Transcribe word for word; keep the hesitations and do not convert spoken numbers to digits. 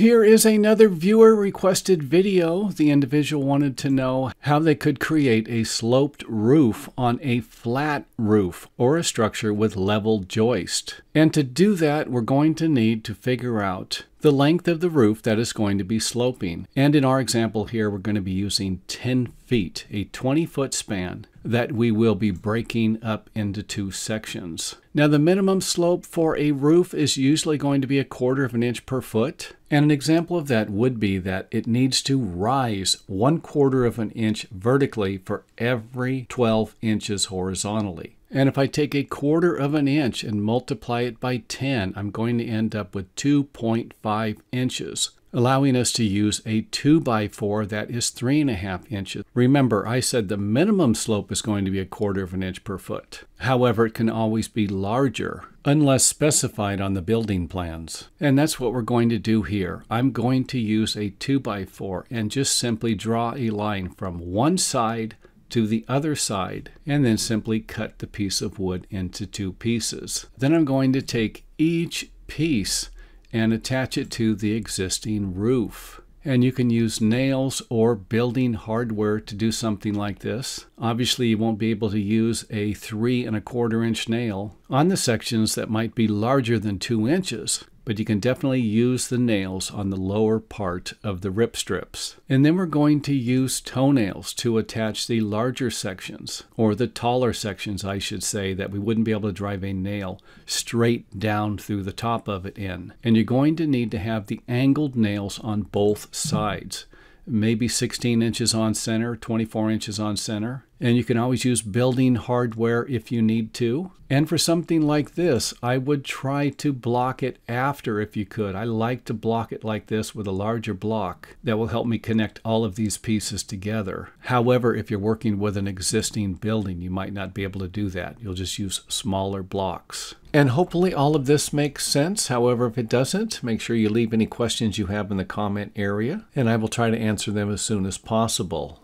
Here is another viewer-requested video. The individual wanted to know how they could create a sloped roof on a flat roof or a structure with level joist. And to do that, we're going to need to figure out the length of the roof that is going to be sloping. And in our example here, we're going to be using ten feet, a twenty-foot span that we will be breaking up into two sections. Now, the minimum slope for a roof is usually going to be a quarter of an inch per foot. And an example of that would be that it needs to rise one quarter of an inch vertically for every twelve inches horizontally. And if I take a quarter of an inch and multiply it by ten, I'm going to end up with two point five inches, allowing us to use a two by four that is three and a half inches. Remember, I said the minimum slope is going to be a quarter of an inch per foot. However, it can always be larger, unless specified on the building plans. And that's what we're going to do here. I'm going to use a two by four and just simply draw a line from one side to the other side, and then simply cut the piece of wood into two pieces. Then I'm going to take each piece and attach it to the existing roof. And you can use nails or building hardware to do something like this. Obviously, you won't be able to use a three and a quarter inch nail on the sections that might be larger than two inches. But you can definitely use the nails on the lower part of the rip strips. And then we're going to use toenails to attach the larger sections, or the taller sections, I should say, that we wouldn't be able to drive a nail straight down through the top of it in. And you're going to need to have the angled nails on both sides. Maybe sixteen inches on center, twenty-four inches on center. And you can always use building hardware if you need to. And for something like this, I would try to block it after if you could. I like to block it like this with a larger block that will help me connect all of these pieces together. However, if you're working with an existing building, you might not be able to do that. You'll just use smaller blocks. And hopefully all of this makes sense. However, if it doesn't, make sure you leave any questions you have in the comment area, and I will try to answer them as soon as possible.